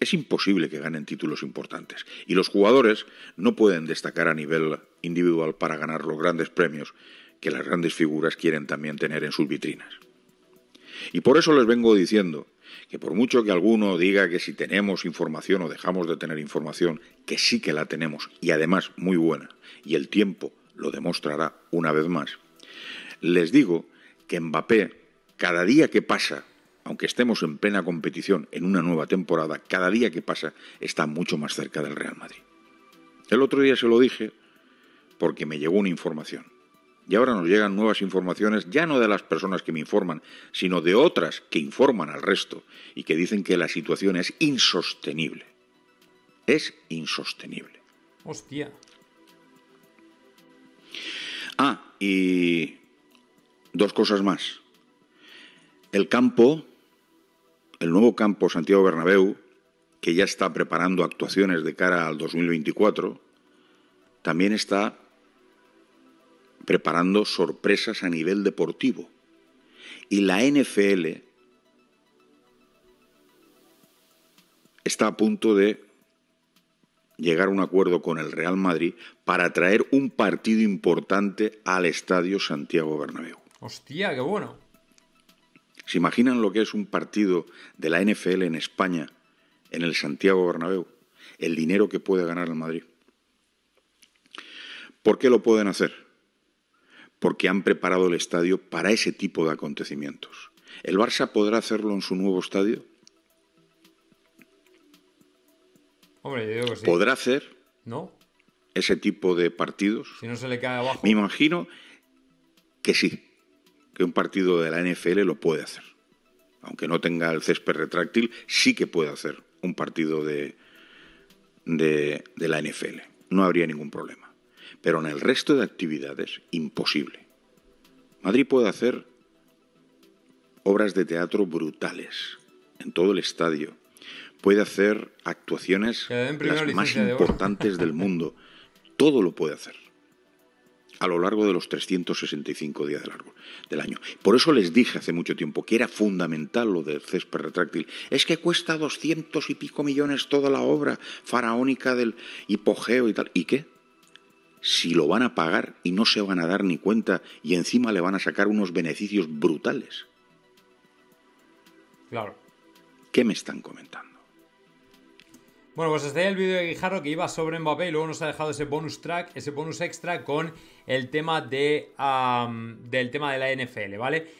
Es imposible que ganen títulos importantes y los jugadores no pueden destacar a nivel individual para ganar los grandes premios que las grandes figuras quieren también tener en sus vitrinas. Y por eso les vengo diciendo que por mucho que alguno diga que si tenemos información o dejamos de tener información, que sí que la tenemos y además muy buena, y el tiempo lo demostrará una vez más, les digo que Mbappé, cada día que pasa, aunque estemos en plena competición en una nueva temporada, cada día que pasa está mucho más cerca del Real Madrid. El otro día se lo dije porque me llegó una información. Y ahora nos llegan nuevas informaciones, ya no de las personas que me informan, sino de otras que informan al resto y que dicen que la situación es insostenible. Es insostenible. Hostia. Ah, y dos cosas más. El campo, el nuevo campo Santiago Bernabéu, que ya está preparando actuaciones de cara al 2024, también está preparando sorpresas a nivel deportivo. Y la NFL está a punto de llegar a un acuerdo con el Real Madrid para traer un partido importante al estadio Santiago Bernabéu. ¡Hostia, qué bueno! ¿Se imaginan lo que es un partido de la NFL en España, en el Santiago Bernabéu? El dinero que puede ganar el Madrid. ¿Por qué lo pueden hacer? Porque han preparado el estadio para ese tipo de acontecimientos. ¿El Barça podrá hacerlo en su nuevo estadio? Hombre, yo digo que sí. ¿Podrá hacer ese tipo de partidos? Si no se le cae abajo. Me imagino que sí. Que un partido de la NFL lo puede hacer. Aunque no tenga el césped retráctil, sí que puede hacer un partido de la NFL. No habría ningún problema. Pero en el resto de actividades, imposible. Madrid puede hacer obras de teatro brutales en todo el estadio. Puede hacer actuaciones las más importantes del mundo. Todo lo puede hacer a lo largo de los 365 días del año. Por eso les dije hace mucho tiempo que era fundamental lo del césped retráctil. Es que cuesta 200 y pico millones toda la obra faraónica del hipogeo y tal. ¿Y qué? Si lo van a pagar y no se van a dar ni cuenta y encima le van a sacar unos beneficios brutales. Claro. ¿Qué me están comentando? Bueno, pues hasta ahí el vídeo de Guijarro que iba sobre Mbappé y luego nos ha dejado ese bonus track, ese bonus extra con el tema de del tema de la NFL, ¿vale?